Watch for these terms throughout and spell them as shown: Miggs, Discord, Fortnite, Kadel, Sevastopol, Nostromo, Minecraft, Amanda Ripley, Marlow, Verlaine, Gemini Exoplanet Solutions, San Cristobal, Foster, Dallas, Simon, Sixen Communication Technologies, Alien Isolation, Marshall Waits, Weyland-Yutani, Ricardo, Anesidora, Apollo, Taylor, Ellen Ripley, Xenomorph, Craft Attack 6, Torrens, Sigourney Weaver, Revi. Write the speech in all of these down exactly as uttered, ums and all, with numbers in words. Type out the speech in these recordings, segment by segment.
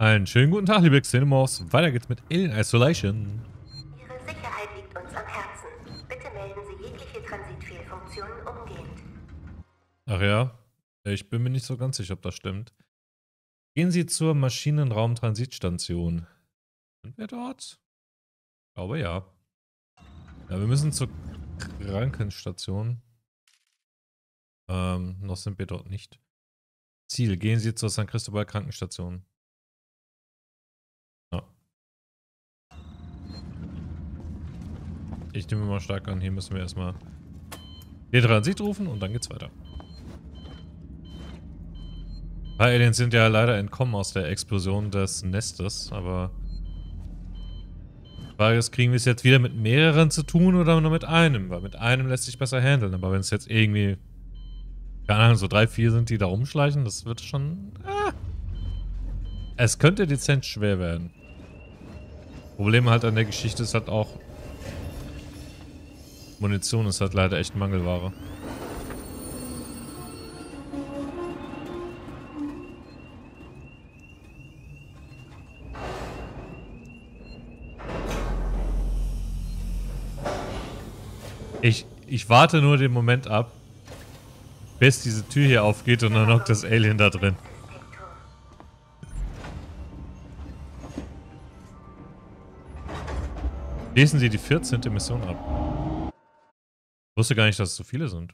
Einen schönen guten Tag, liebe Xenomorphs. Weiter geht's mit Alien Isolation. Ihre Sicherheit liegt uns am Herzen. Bitte melden Sie jegliche Transitfehlfunktionen umgehend. Ach ja, ich bin mir nicht so ganz sicher, ob das stimmt. Gehen Sie zur Maschinenraum-Transitstation. Sind wir dort? Ich glaube ja. Ja, wir müssen zur Krankenstation. Ähm, noch sind wir dort nicht. Ziel, gehen Sie zur San Cristobal Krankenstation. Ja. Ich nehme mal stark an, hier müssen wir erstmal den Transit rufen und dann geht's weiter. Ein paar Aliens sind ja leider entkommen aus der Explosion des Nestes, aber die Frage ist, kriegen wir es jetzt wieder mit mehreren zu tun oder nur mit einem? Weil mit einem lässt sich besser handeln, aber wenn es jetzt irgendwie, keine Ahnung, so drei, vier sind, die da rumschleichen, das wird schon... Ah. Es könnte dezent schwer werden. Problem halt an der Geschichte ist halt auch, Munition ist halt leider echt Mangelware. Ich, ich warte nur den Moment ab, bis diese Tür hier aufgeht und dann knockt das Alien da drin. Lesen Sie die vierzehnte Mission ab. Ich wusste gar nicht, dass es so viele sind.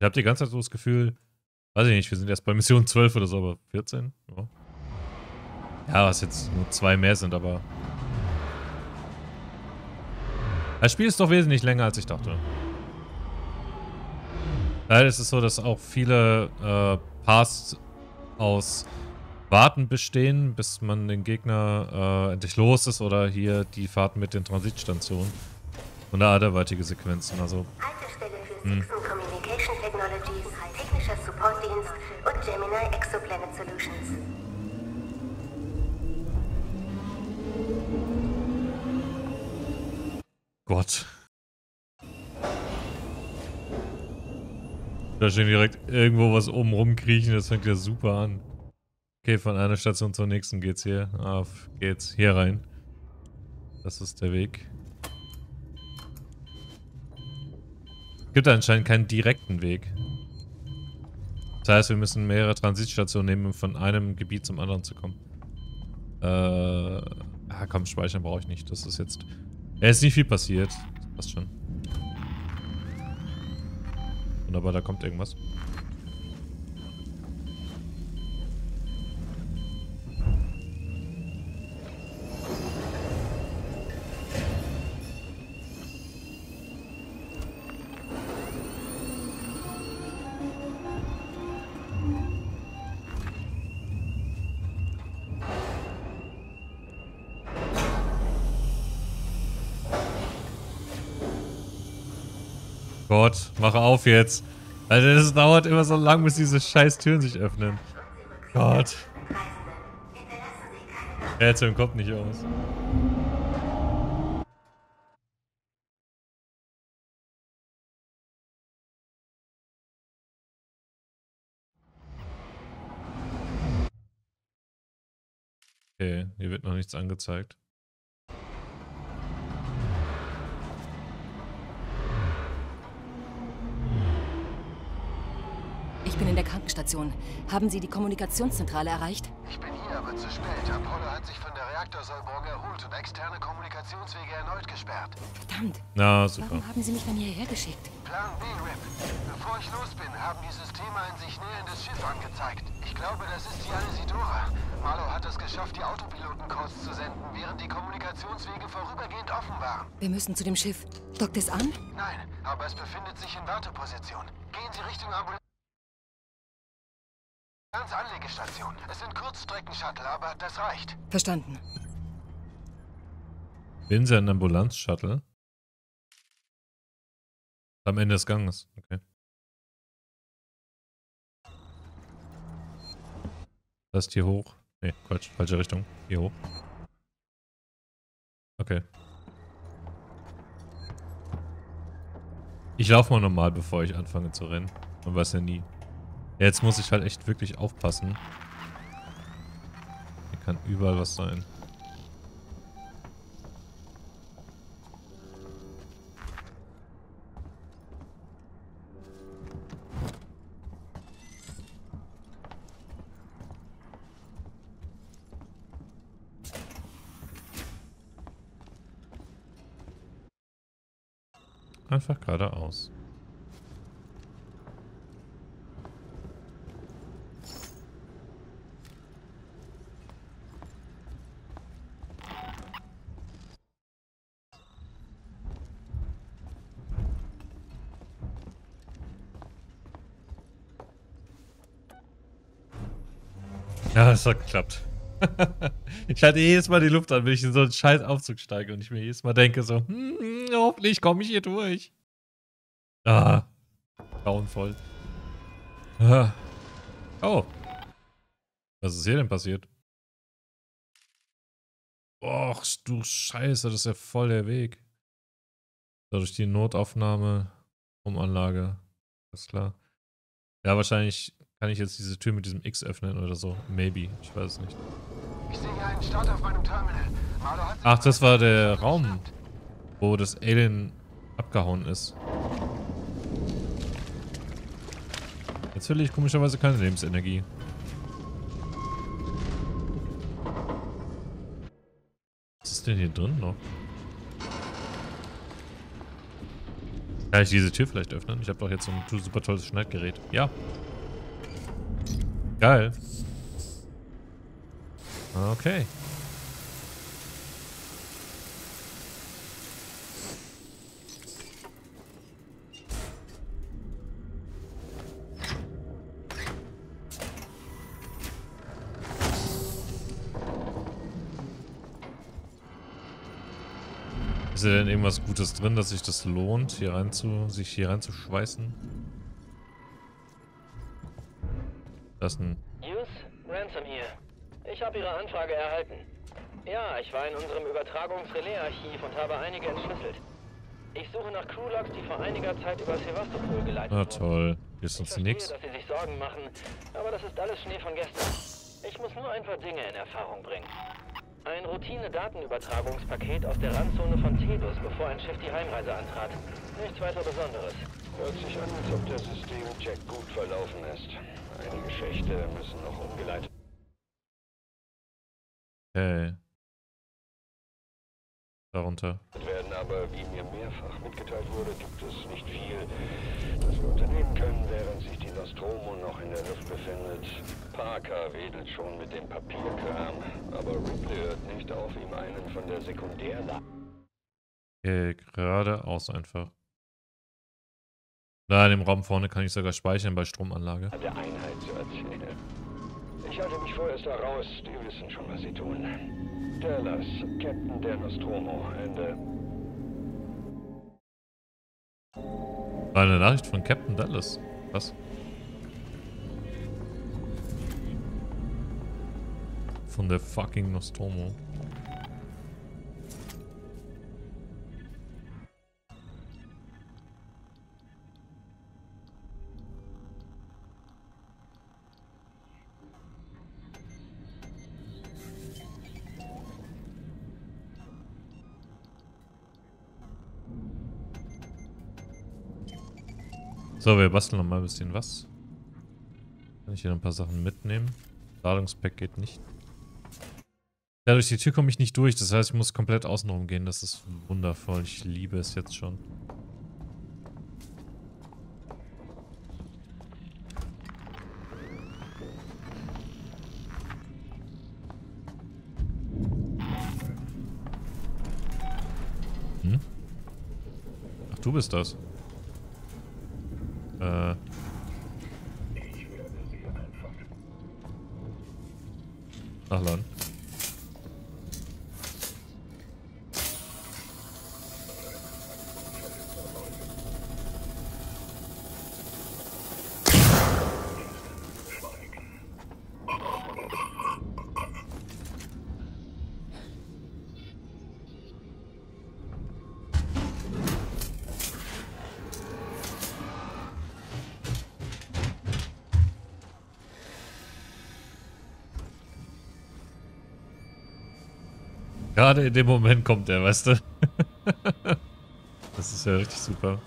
Ich habe die ganze Zeit so das Gefühl, weiß ich nicht, wir sind erst bei Mission zwölf oder so, aber vierzehn? Ja, ja, was jetzt nur zwei mehr sind, aber... Das Spiel ist doch wesentlich länger, als ich dachte. Leider ist es so, dass auch viele äh, Paths aus Warten bestehen, bis man den Gegner äh, endlich los ist, oder hier die Fahrten mit den Transitstationen und anderweitige Sequenzen. Also, Haltestelle für Sixen Communication Technologies, technischer Supportdienst und Gemini Exoplanet Solutions. Gott. Da schon direkt irgendwo was oben rumkriechen, das fängt ja super an. Okay, von einer Station zur nächsten geht's hier. Auf geht's hier rein. Das ist der Weg. Es gibt anscheinend keinen direkten Weg. Das heißt, wir müssen mehrere Transitstationen nehmen, um von einem Gebiet zum anderen zu kommen. Äh, ah, komm, speichern brauche ich nicht. Das ist jetzt... Ja, ist nicht viel passiert. Das passt schon. Wunderbar, da kommt irgendwas. Gott, mach auf jetzt. Also es dauert immer so lang, bis diese scheiß Türen sich öffnen. Gott. Er hält seinen Kopf nicht aus. Okay, hier wird noch nichts angezeigt. Ich bin in der Krankenstation. Haben Sie die Kommunikationszentrale erreicht? Ich bin hier, aber zu spät. Apollo hat sich von der Reaktorsollbohrung erholt und externe Kommunikationswege erneut gesperrt. Verdammt. Na, super. Warum haben Sie mich dann hierher geschickt? Plan B, Rip. Bevor ich los bin, haben die Systeme ein sich näherndes Schiff angezeigt. Ich glaube, das ist die Anesidora. Marlow hat es geschafft, die Autopilotenkost zu senden, während die Kommunikationswege vorübergehend offen waren. Wir müssen zu dem Schiff. Dockt es an? Nein, aber es befindet sich in Warteposition. Gehen Sie Richtung Ambulanz. Anlegestation. Es sind Kurzstrecken-Shuttle, aber das reicht. Verstanden. Bin Sie ein Ambulanz-Shuttle? Am Ende des Ganges. Okay. Das ist hier hoch. Ne, Quatsch. Falsche Richtung. Hier hoch. Okay. Ich laufe mal normal, bevor ich anfange zu rennen. Man weiß ja nie. Jetzt muss ich halt echt wirklich aufpassen. Hier Kann überall was sein. Einfach geradeaus. Ja, es hat geklappt. Ich halte jedes Mal die Luft an, wenn ich in so einen scheiß Aufzug steige und ich mir jedes Mal denke so, hm, hoffentlich komme ich hier durch. Ah, grauenvoll. Ah. Oh. Was ist hier denn passiert? Och, du Scheiße, das ist ja voll der Weg. Dadurch die Notaufnahme, Umanlage, alles klar. Ja, wahrscheinlich kann ich jetzt diese Tür mit diesem X öffnen oder so. Maybe, ich weiß es nicht. Ich sehe hier einen Start auf meinem Terminal. Marlow hat sich Ach, das war der Raum, wo das Alien abgehauen ist. Jetzt will ich komischerweise keine Lebensenergie. Was ist denn hier drin noch? Kann ich diese Tür vielleicht öffnen? Ich habe doch jetzt so ein super tolles Schneidgerät. Ja. Geil. Okay. Ist denn irgendwas Gutes drin, dass sich das lohnt, hier rein zu, sich hier reinzuschweißen? Das ist ein... Youth, Ransom hier. Ich habe Ihre Anfrage erhalten. Ja, ich war in unserem Übertragungsrelais-Archiv und habe einige entschlüsselt. Ich suche nach Crewlogs, die vor einiger Zeit über Sevastopol geleitet wurden. Ah, toll. Hier ist uns nichts. Ich verstehe, dass Sie sich Sorgen machen, aber das ist alles Schnee von gestern. Ich muss nur ein paar Dinge in Erfahrung bringen. Ein Routine-Datenübertragungspaket aus der Randzone von Tedus, bevor ein Schiff die Heimreise antrat. Nichts weiter Besonderes. Hört sich an, als ob der Systemcheck gut verlaufen ist. Einige Schächte müssen noch umgeleitet. Okay. Darunter. ...werden, aber wie mir mehrfach mitgeteilt wurde, gibt es nicht viel, das wir unternehmen können, während sich die Nostromo noch in der Luft befindet. Parker wedelt schon mit dem Papierkram, aber Ripley hört nicht auf, ihm einen von der Sekundärlage. Okay, geradeaus einfach. Da in dem Raum vorne kann ich sogar speichern bei Stromanlage. ...der Einheit zu erzählen. Ich halte mich vorerst da raus, die wissen schon, was sie tun. Dallas, Captain der Nostromo, Ende. War eine Nachricht von Captain Dallas. Was? Von der fucking Nostromo. So, wir basteln noch mal ein bisschen was. Kann ich hier noch ein paar Sachen mitnehmen? Ladungspack geht nicht. Ja, durch die Tür komme ich nicht durch. Das heißt, ich muss komplett außenrum gehen. Das ist wundervoll. Ich liebe es jetzt schon. Hm? Ach, du bist das. Äh. Ach, Laden. Gerade in dem Moment kommt er, weißt du? Das ist ja richtig super.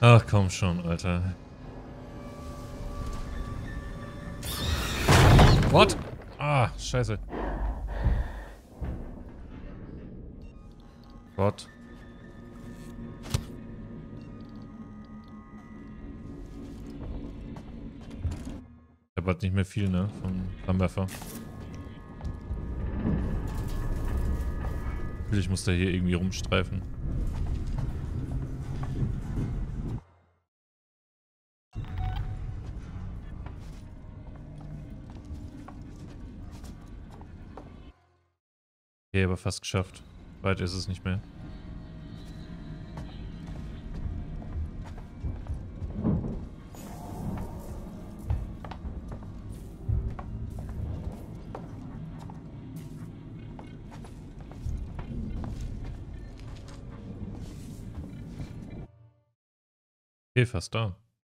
Ach komm schon, Alter. What? Ah, scheiße. What? Ich hab halt nicht mehr viel, ne? Vom Flammenwerfer. Ich muss da hier irgendwie rumstreifen. Aber fast geschafft. Weit ist es nicht mehr. Okay, fast da.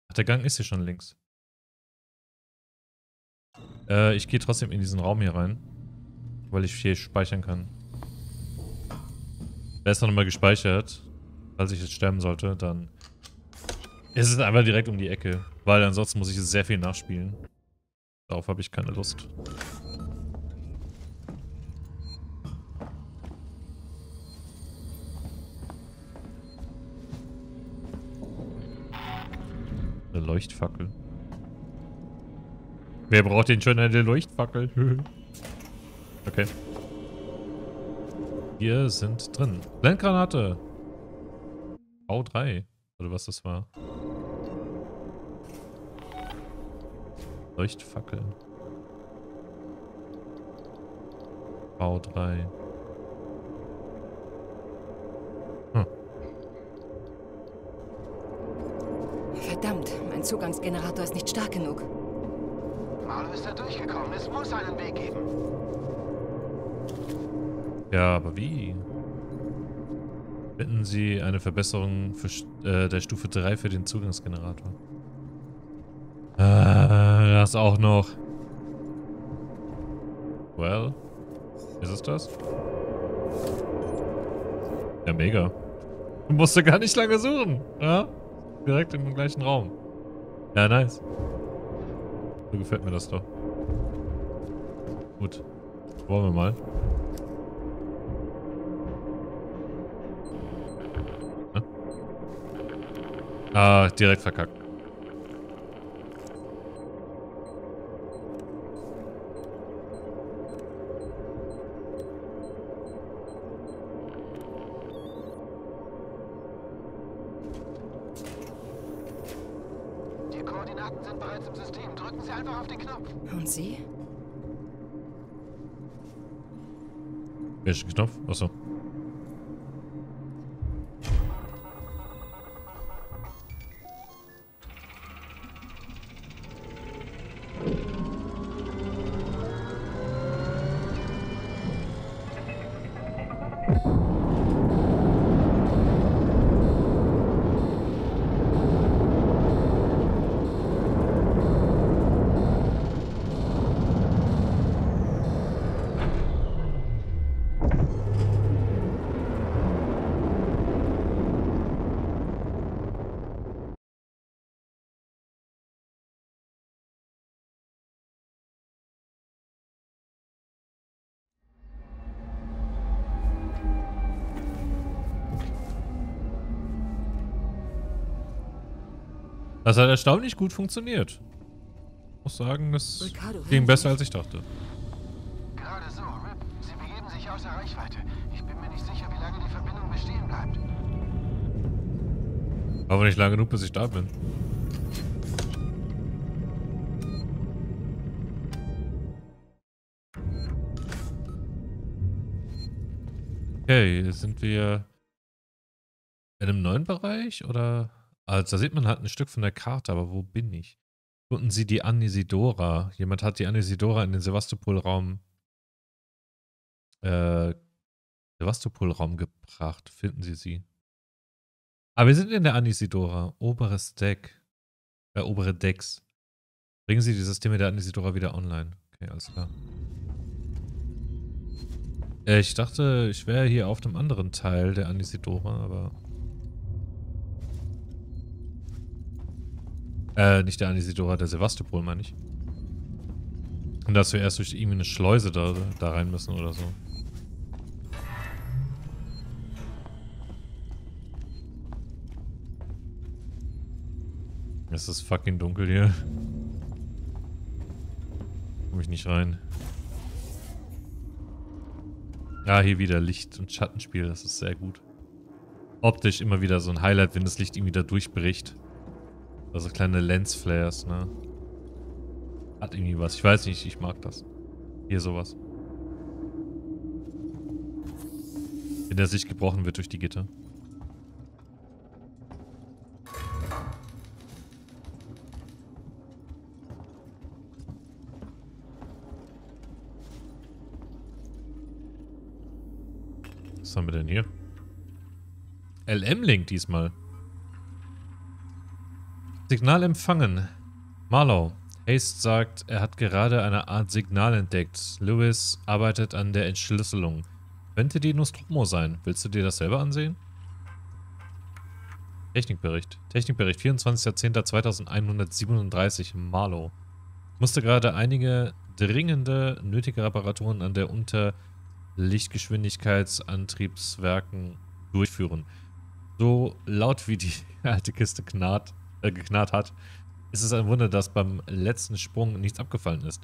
Ach, der Gang ist hier schon links. Äh, ich gehe trotzdem in diesen Raum hier rein. Weil ich hier speichern kann. Da ist noch mal gespeichert. Falls ich jetzt sterben sollte, dann ist es einfach direkt um die Ecke. Weil ansonsten muss ich sehr viel nachspielen. Darauf habe ich keine Lust. Eine Leuchtfackel. Wer braucht denn schon eine Leuchtfackel? Okay. Wir sind drin. Blendgranate! V drei. Oder was das war. Leuchtfackel. V drei. Hm. Verdammt, mein Zugangsgenerator ist nicht stark genug. Marlow ist da durchgekommen. Es muss einen Weg geben. Ja, aber wie? Bitten Sie eine Verbesserung für, äh, der Stufe drei für den Zugangsgenerator. Äh, das auch noch. Well, ist es das? Ja, mega. Du musst ja gar nicht lange suchen, ja? Direkt im gleichen Raum. Ja, nice. So gefällt mir das doch. Gut, wollen wir mal. Ah, direkt verkackt. Die Koordinaten sind bereits im System. Drücken Sie einfach auf den Knopf. Und Sie? Welchen Knopf? Achso. Das hat erstaunlich gut funktioniert. Ich muss sagen, das ging besser, als ich dachte. Gerade so, Rip. Sie begeben sich außer Reichweite. Ich bin mir nicht sicher, wie lange die Verbindung bestehen bleibt. Aber nicht lange genug, bis ich da bin. Okay, jetzt sind wir in einem neuen Bereich, oder? Also da sieht man halt ein Stück von der Karte, aber wo bin ich? Finden Sie die Anesidora. Jemand hat die Anesidora in den Sevastopol-Raum äh, Sevastopol-Raum gebracht. Finden Sie sie. Aber wir sind in der Anesidora. Oberes Deck. Äh, obere Decks. Bringen Sie die Systeme der Anesidora wieder online. Okay, alles klar. Ich dachte, ich wäre hier auf dem anderen Teil der Anesidora, aber... Äh, nicht der Anesidora, der Sevastopol, meine ich. Und dass wir erst durch irgendwie eine Schleuse da, da rein müssen oder so. Es ist fucking dunkel hier. Komm ich nicht rein. Ja, hier wieder Licht- und Schattenspiel, das ist sehr gut. Optisch immer wieder so ein Highlight, wenn das Licht irgendwie da durchbricht. Also kleine Lensflares, ne? Hat irgendwie was, ich weiß nicht, ich mag das. Hier sowas. Wenn das Licht gebrochen wird durch die Gitter. Was haben wir denn hier? L M-Link diesmal. Signal empfangen. Marlow. Haste sagt, er hat gerade eine Art Signal entdeckt. Lewis arbeitet an der Entschlüsselung. Könnte die Nostromo sein. Willst du dir das selber ansehen? Technikbericht. Technikbericht vierundzwanzigster zehnter zweitausendeinhundertsiebenunddreißig. Marlow. Musste gerade einige dringende, nötige Reparaturen an der Unter- Lichtgeschwindigkeitsantriebswerken durchführen. So laut wie die alte Kiste knarrt, äh, geknarrt hat, ist es ein Wunder, dass beim letzten Sprung nichts abgefallen ist.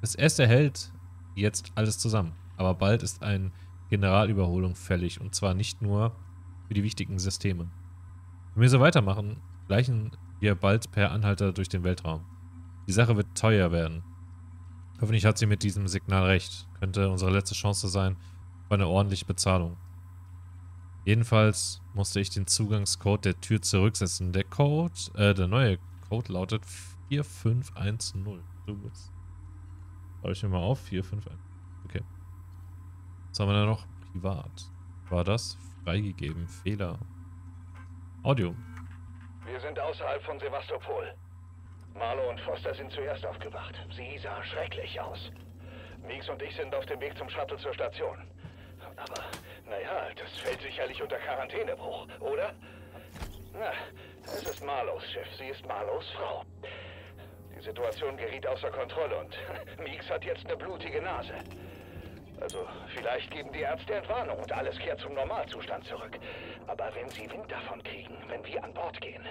Das erste hält jetzt alles zusammen, aber bald ist eine Generalüberholung fällig und zwar nicht nur für die wichtigen Systeme. Wenn wir so weitermachen, gleichen wir bald per Anhalter durch den Weltraum. Die Sache wird teuer werden. Hoffentlich hat sie mit diesem Signal recht. Könnte unsere letzte Chance sein für eine ordentliche Bezahlung. Jedenfalls musste ich den Zugangscode der Tür zurücksetzen. Der Code, äh, der neue Code lautet vier fünf eins null. Du bist. Schreibe ich mir mal auf. vier fünf eins null. Okay. Was haben wir da noch? Privat. War das? Freigegeben. Fehler. Audio. Wir sind außerhalb von Sevastopol. Marlow und Foster sind zuerst aufgewacht. Sie sah schrecklich aus. Miggs und ich sind auf dem Weg zum Shuttle zur Station. Aber, naja, das fällt sicherlich unter Quarantänebruch, oder? Na, es ist Marlows Schiff. Sie ist Marlows Frau. Die Situation geriet außer Kontrolle und Miggs hat jetzt eine blutige Nase. Also, vielleicht geben die Ärzte Entwarnung und alles kehrt zum Normalzustand zurück. Aber wenn sie Wind davon kriegen, wenn wir an Bord gehen,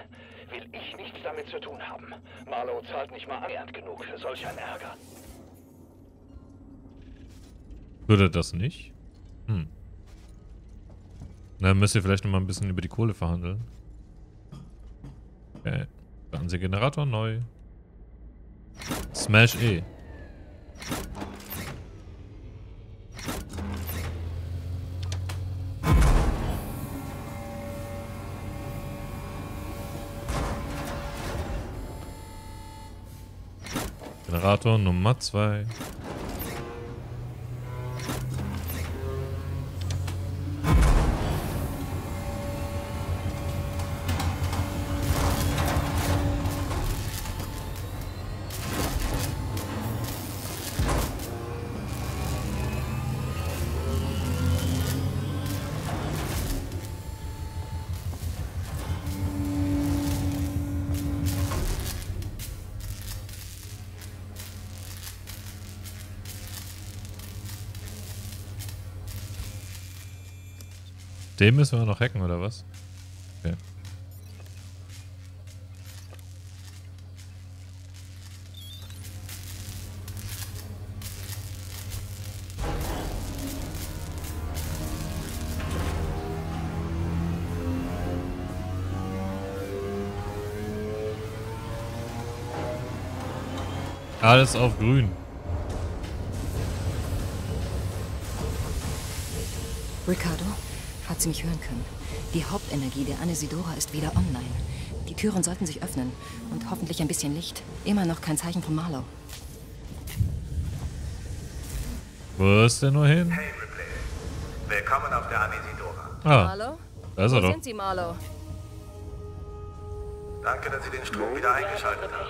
will ich nichts damit zu tun haben. Marlow zahlt nicht mal annähernd genug für solch einen Ärger. Würde das nicht? Hm. Na, müsst ihr vielleicht nochmal ein bisschen über die Kohle verhandeln. Okay. Fernsehgenerator neu. Smash E. Generator Nummer zwei. Den müssen wir noch hacken, oder was? Okay. Alles auf grün. Ricardo, hat sie mich hören können? Die Hauptenergie der Anesidora ist wieder online. Die Türen sollten sich öffnen und hoffentlich ein bisschen Licht. Immer noch kein Zeichen von Marlow. Wo ist der nur hin? Hey Ripley, willkommen auf der Anesidora. Ah, Marlow? Da ist er doch. Wo sind Sie, Marlow? Danke, dass Sie den Strom wieder eingeschaltet haben.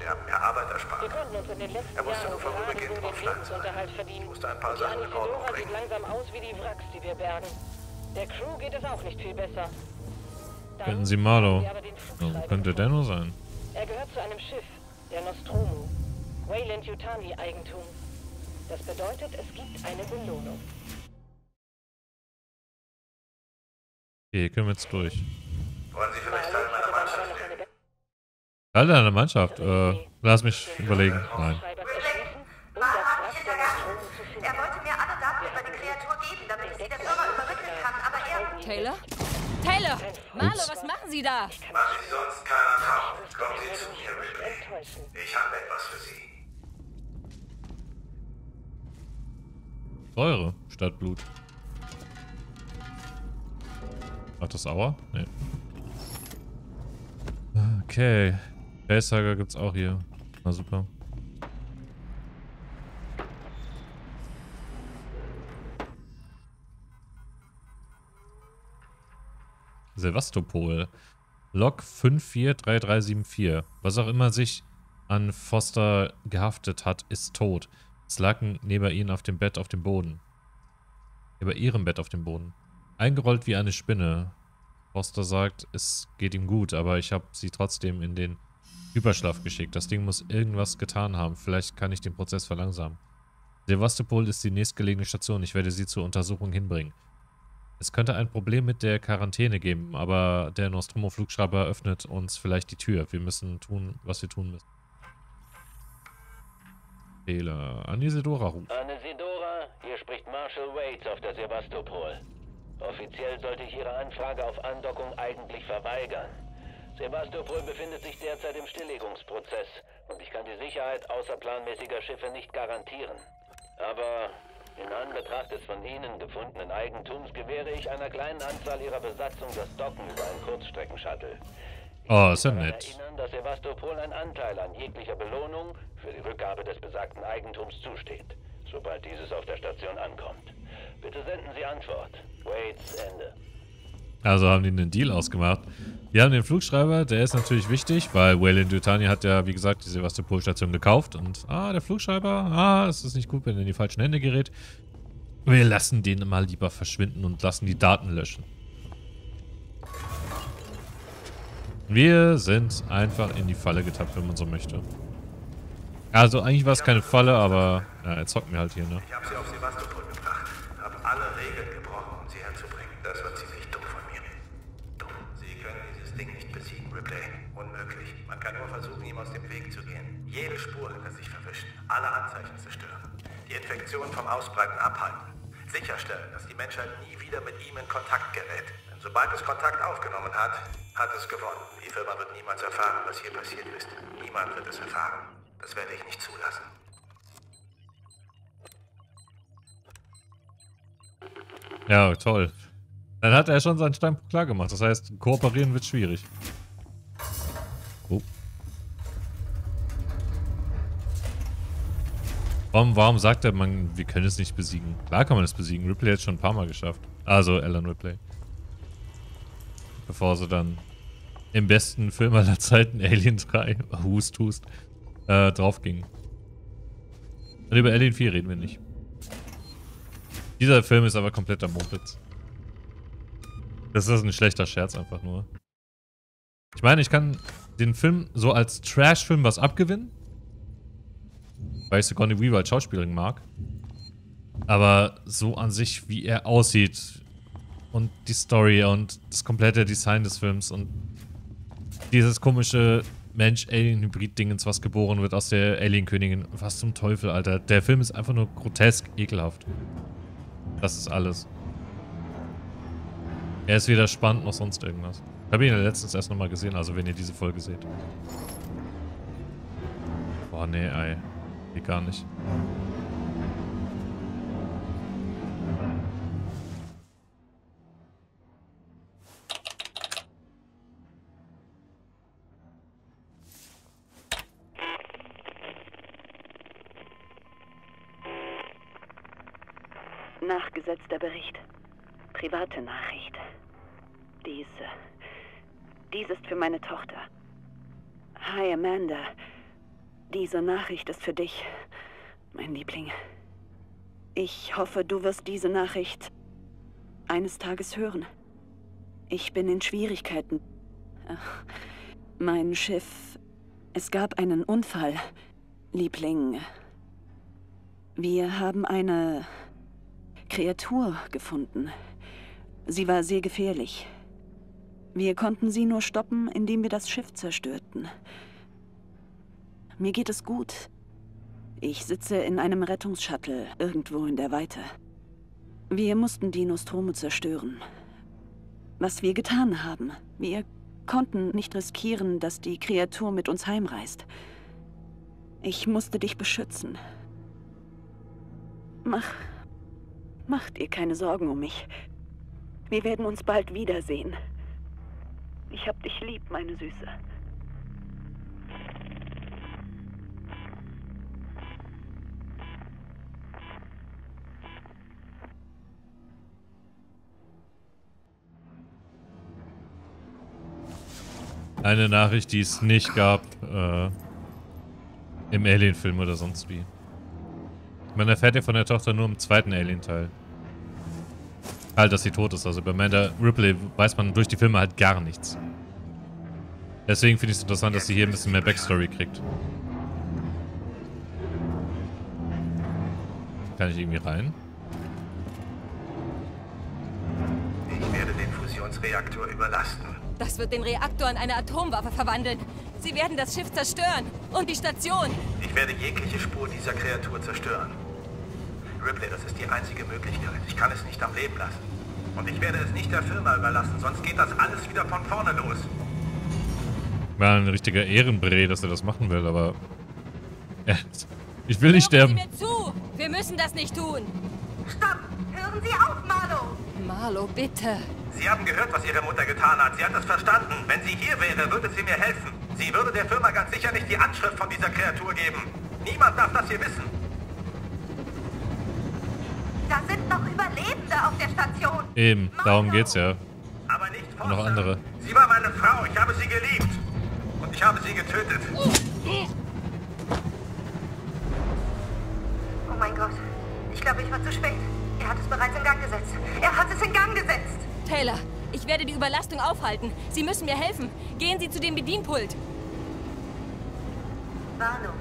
Sie haben mehr Arbeit erspart. Er musste nur vorübergehend offline sein. Ich musste ein paar Sachen in Ordnung bringen. Die Anesidora sieht langsam aus wie die Wracks, die wir bergen. Der Crew geht es auch nicht viel besser. Hätten Sie Marlow. Warum könnte der nur sein? Er gehört zu einem Schiff, der Nostromo. Weyland-Yutani Eigentum. Das bedeutet, es gibt eine Belohnung. Okay, können wir jetzt durch. Wollen Sie vielleicht Teil meiner Mannschaft nehmen? Teil deiner Mannschaft? Äh, lass mich überlegen. Nein. Er wollte mir alle Daten über die Kreatur geben, damit ich sie der Firma übermitteln kann, aber er... Taylor? Taylor! Marlow, was machen Sie da? Machen Sie sonst keinen Traum. Kommen Sie zu mir, Ripley. Ich habe etwas für Sie. Säure statt Blut. Ach, das Auer? Nee. Okay. Facehager gibt's auch hier. Na super. Sevastopol. Log fünf vier drei drei sieben vier. Was auch immer sich an Foster gehaftet hat, ist tot. Es lag neben ihnen auf dem Bett auf dem Boden. Über ihrem Bett auf dem Boden. Eingerollt wie eine Spinne. Foster sagt, es geht ihm gut, aber ich habe sie trotzdem in den Überschlaf geschickt. Das Ding muss irgendwas getan haben. Vielleicht kann ich den Prozess verlangsamen. Sevastopol ist die nächstgelegene Station. Ich werde sie zur Untersuchung hinbringen. Es könnte ein Problem mit der Quarantäne geben, aber der Nostromo-Flugschreiber öffnet uns vielleicht die Tür. Wir müssen tun, was wir tun müssen. Taylor. Anesidora ruft. Anesidora, hier spricht Marshall Waits auf der Sevastopol. Offiziell sollte ich Ihre Anfrage auf Andockung eigentlich verweigern. Sevastopol befindet sich derzeit im Stilllegungsprozess und ich kann die Sicherheit außerplanmäßiger Schiffe nicht garantieren. Aber in Anbetracht des von Ihnen gefundenen Eigentums gewähre ich einer kleinen Anzahl Ihrer Besatzung das Docken über einen Kurzstreckenshuttle. Oh, ist ja nett. Ich erinnern, dass Sevastopol ein Anteil an jeglicher Belohnung für die Rückgabe des besagten Eigentums zusteht, sobald dieses auf der Station ankommt. Bitte senden Sie Antwort. Waits Ende. Also haben die einen Deal ausgemacht. Wir haben den Flugschreiber, der ist natürlich wichtig, weil Weyland-Yutani hat ja, wie gesagt, die Sevastopol-Station gekauft. Und, ah, der Flugschreiber, ah, es ist nicht gut, wenn er in die falschen Hände gerät. Wir lassen den mal lieber verschwinden und lassen die Daten löschen. Wir sind einfach in die Falle getappt, wenn man so möchte. Also eigentlich war es keine Falle, aber ja, er zockt mir halt hier, ne? Ich habe sie auf Sevastopol gebracht, habe alle Regeln gebrochen, um sie herzubringen. Das war ziemlich dumm von mir. Dumm. Sie können dieses Ding nicht besiegen, Ripley. Unmöglich. Man kann nur versuchen, ihm aus dem Weg zu gehen. Jede Spur hinter sich verwischen, alle Anzeichen zerstören, die Infektion vom Ausbreiten abhalten, sicherstellen, dass die Menschheit nie wieder mit ihm in Kontakt gerät. Denn sobald es Kontakt aufgenommen hat, hat es gewonnen. Die Firma wird niemals erfahren, was hier passiert ist. Niemand wird es erfahren. Das werde ich nicht zulassen. Ja, toll. Dann hat er schon seinen Standpunkt klar gemacht. Das heißt, kooperieren wird schwierig. Oh. Warum, warum sagt er, man, wir können es nicht besiegen? Klar kann man es besiegen. Ripley hat es schon ein paar Mal geschafft. Also, Ellen Ripley. Bevor sie dann im besten Film aller Zeiten, Alien drei, hust, hust, äh, drauf ging. Und über Alien vier reden wir nicht. Dieser Film ist aber komplett am Mumpitz. Das ist ein schlechter Scherz einfach nur. Ich meine, ich kann den Film so als Trash-Film was abgewinnen. Weil ich Sigourney Weaver als Schauspielerin mag. Aber so an sich, wie er aussieht... Und die Story und das komplette Design des Films und dieses komische Mensch-Alien-Hybrid-Dingens, was geboren wird aus der Alien-Königin. Was zum Teufel, Alter. Der Film ist einfach nur grotesk, ekelhaft. Das ist alles. Er ist weder spannend noch sonst irgendwas. Ich habe ihn ja letztens erst nochmal gesehen, also wenn ihr diese Folge seht. Boah, Oh nee, ey. Geht gar nicht. Nachgesetzter Bericht. Private Nachricht. Diese. Dies ist für meine Tochter. Hi Amanda. Diese Nachricht ist für dich, mein Liebling. Ich hoffe, du wirst diese Nachricht eines Tages hören. Ich bin in Schwierigkeiten. Ach, mein Schiff. Es gab einen Unfall, Liebling. Wir haben eine Kreatur gefunden. Sie war sehr gefährlich. Wir konnten sie nur stoppen, indem wir das Schiff zerstörten. Mir geht es gut. Ich sitze in einem Rettungsshuttle irgendwo in der Weite. Wir mussten die Nostromo zerstören. Was wir getan haben, wir konnten nicht riskieren, dass die Kreatur mit uns heimreist. Ich musste dich beschützen. Mach, mach dir keine Sorgen um mich. Wir werden uns bald wiedersehen. Ich hab dich lieb, meine Süße. Eine Nachricht, die es nicht gab, äh, im Alien-Film oder sonst wie. Man erfährt ja von der Tochter nur im zweiten Alien-Teil. Halt, dass sie tot ist. Also bei Amanda Ripley weiß man durch die Filme halt gar nichts. Deswegen finde ich es interessant, dass sie hier ein bisschen mehr Backstory kriegt. Kann ich irgendwie rein? Ich werde den Fusionsreaktor überlasten. Das wird den Reaktor in eine Atomwaffe verwandeln. Sie werden das Schiff zerstören. Und die Station. Ich werde jegliche Spur dieser Kreatur zerstören. Ripley, das ist die einzige Möglichkeit. Ich kann es nicht am Leben lassen. Und ich werde es nicht der Firma überlassen, sonst geht das alles wieder von vorne los. War ein richtiger Ehrenbrei, dass er das machen will, aber... Ich will nicht sterben. Hören Sie mir zu! Wir müssen das nicht tun! Stopp! Hören Sie auf, Marlow! Marlow, bitte! Sie haben gehört, was Ihre Mutter getan hat. Sie hat es verstanden. Wenn sie hier wäre, würde sie mir helfen. Sie würde der Firma ganz sicher nicht die Anschrift von dieser Kreatur geben. Niemand darf das hier wissen. Da sind noch Überlebende auf der Station. Eben, darum geht's ja. Aber nicht Foster. Und noch andere. Sie war meine Frau, ich habe sie geliebt. Und ich habe sie getötet. Oh mein Gott, ich glaube, ich war zu spät. Er hat es bereits in Gang gesetzt. Er hat es in Gang gesetzt. Taylor, ich werde die Überlastung aufhalten. Sie müssen mir helfen. Gehen Sie zu dem Bedienpult. Warnung.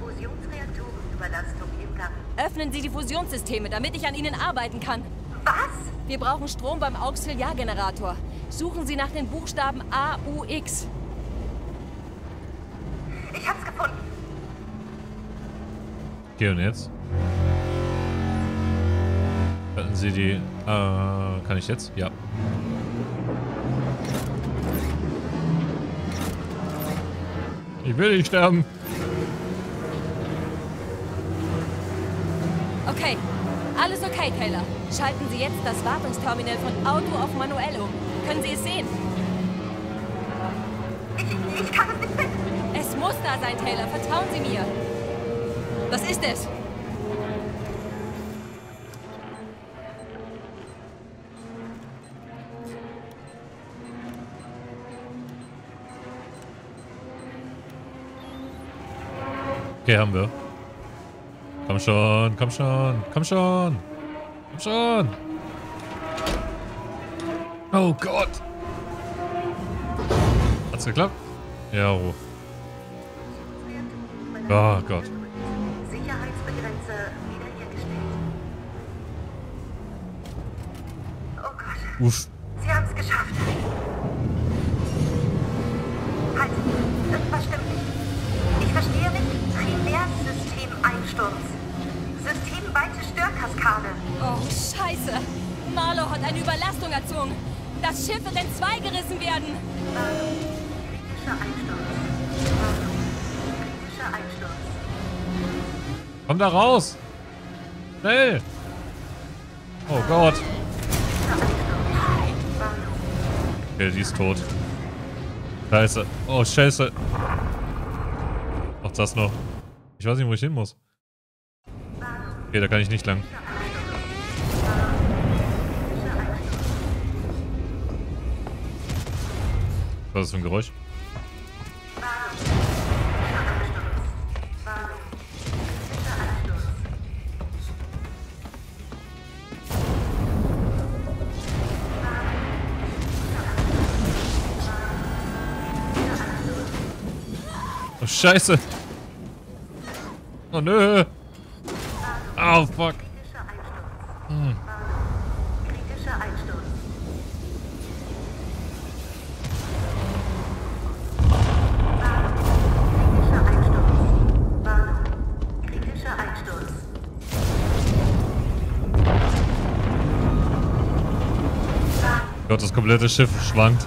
Fusionsreaktorenüberlastung im Gang. Öffnen Sie die Fusionssysteme, damit ich an ihnen arbeiten kann. Was? Wir brauchen Strom beim Auxiliargenerator. Suchen Sie nach den Buchstaben A U X. Ich hab's gefunden. Okay, und jetzt? Hatten Sie die... Äh, kann ich jetzt? Ja. Ich will nicht sterben. Okay. Alles okay, Taylor. Schalten Sie jetzt das Wartungsterminal von Auto auf manuell um. Können Sie es sehen? Ich, ich kann es nicht finden. Es muss da sein, Taylor. Vertrauen Sie mir. Was ist es? Okay, haben wir. Komm schon, komm schon, komm schon. Komm schon. Oh Gott. Hat's geklappt? Ja, oh. Oh Gott. Sicherheitsbegrenze wiederhergestellt. Oh Gott. Uff. Sie haben's geschafft. Halt, irgendwas stimmt nicht. Ich verstehe nicht. Primärsystemeinsturz. Systemweite Störkaskade. Oh, scheiße. Marlow hat eine Überlastung erzwungen. Das Schiff wird in zwei gerissen werden. Marlow, kritischer Einsturz. Marlow, kritischer Einsturz. Komm da raus! Schnell! Oh Gott! Okay, die ist tot. Scheiße. Oh, scheiße. Auch das noch. Ich weiß nicht, wo ich hin muss. Okay, da kann ich nicht lang. Was ist das für ein Geräusch? Oh, Scheiße! Oh nö! Oh fuck! Hm. Gott, das komplette Schiff schwankt.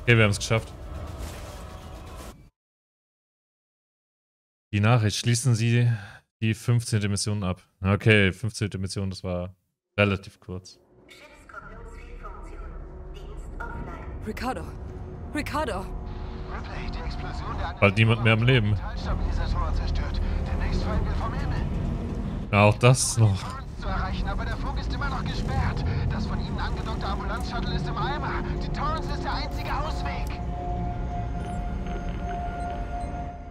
Okay, wir haben es geschafft. Die Nachricht, schließen Sie die fünfzehnte Mission ab. Okay, fünfzehnte Mission, das war relativ kurz. Ricardo. Ricardo! Ripley, die Explosion der Bald niemand mehr am Leben. Zerstört. Demnächst fallen wir vom Himmel. Ja, auch das noch. Zu erreichen, aber der Flug ist immer noch gesperrt. Das von ihnen angedockte Ambulanz-Shuttle ist im Eimer. Die Torrens ist der einzige Ausweg.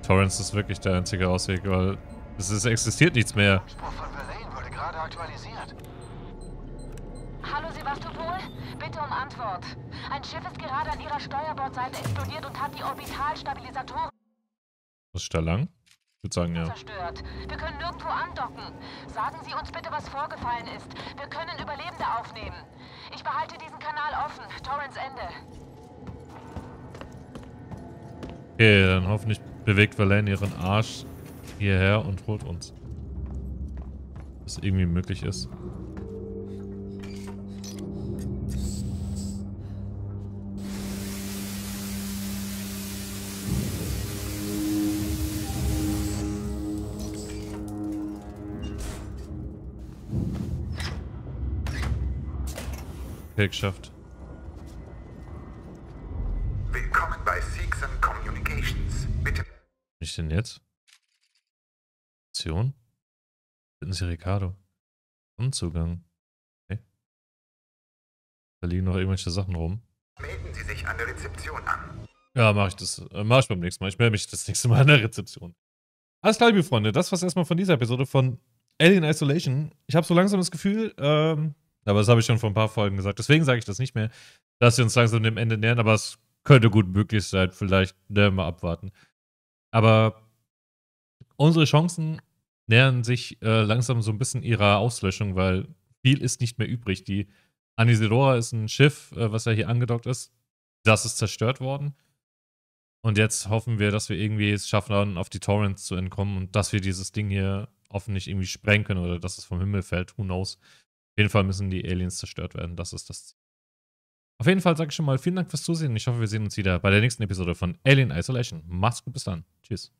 Torrens ist wirklich der einzige Ausweg, weil es ist, existiert nichts mehr. Der Spruch von Verlaine wurde gerade aktualisiert. Hallo Sevastopol, bitte um Antwort. Ein Schiff ist gerade an ihrer Steuerbordseite explodiert und hat die Orbitalstabilisatoren. Muss ich da lang? Ich würde sagen, ja. Zerstört. Wir können nirgendwo andocken. Sagen Sie uns bitte, was vorgefallen ist. Wir können Überlebende aufnehmen. Ich behalte diesen Kanal offen. Torrens Ende. Okay, dann hoffentlich bewegt Verlaine ihren Arsch hierher und holt uns. Was irgendwie möglich ist. Geschafft. Willkommen bei Sixen Communications. Bitte. Was denn jetzt? Mission? Bitten Sie Ricardo. Unzugang. Okay. Da liegen noch irgendwelche Sachen rum. Melden Sie sich an der Rezeption an. Ja, mache ich das. Äh, mache ich beim nächsten Mal. Ich melde mich das nächste Mal an der Rezeption. Alles klar, liebe Freunde. Das war's erstmal von dieser Episode von Alien Isolation. Ich habe so langsam das Gefühl, ähm. aber das habe ich schon vor ein paar Folgen gesagt. Deswegen sage ich das nicht mehr, dass wir uns langsam dem Ende nähern. Aber es könnte gut möglich sein. Vielleicht, ne, mal abwarten. Aber unsere Chancen nähern sich äh, langsam so ein bisschen ihrer Auslöschung, weil viel ist nicht mehr übrig. Die Anesidora ist ein Schiff, äh, was ja hier angedockt ist. Das ist zerstört worden. Und jetzt hoffen wir, dass wir irgendwie es schaffen, auf die Torrents zu entkommen und dass wir dieses Ding hier hoffentlich irgendwie sprengen können oder dass es vom Himmel fällt. Who knows? Auf jeden Fall müssen die Aliens zerstört werden. Das ist das Ziel. Auf jeden Fall sage ich schon mal vielen Dank fürs Zusehen. Ich hoffe, wir sehen uns wieder bei der nächsten Episode von Alien Isolation. Macht's gut, bis dann. Tschüss.